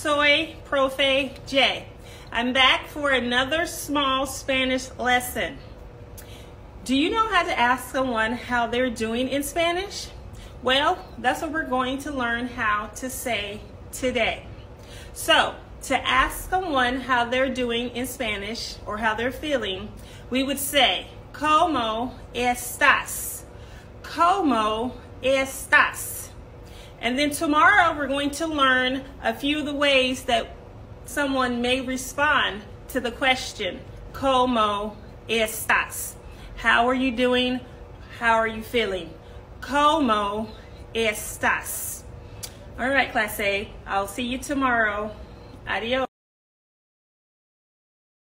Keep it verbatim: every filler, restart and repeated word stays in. Soy Profe J. I'm back for another small Spanish lesson. Do you know how to ask someone how they're doing in Spanish? Well, that's what we're going to learn how to say today. So, to ask someone how they're doing in Spanish or how they're feeling, we would say, ¿Cómo estás? ¿Cómo estás? And then tomorrow we're going to learn a few of the ways that someone may respond to the question, ¿Cómo estás? How are you doing? How are you feeling? ¿Cómo estás? All right, Class A, I'll see you tomorrow. Adios.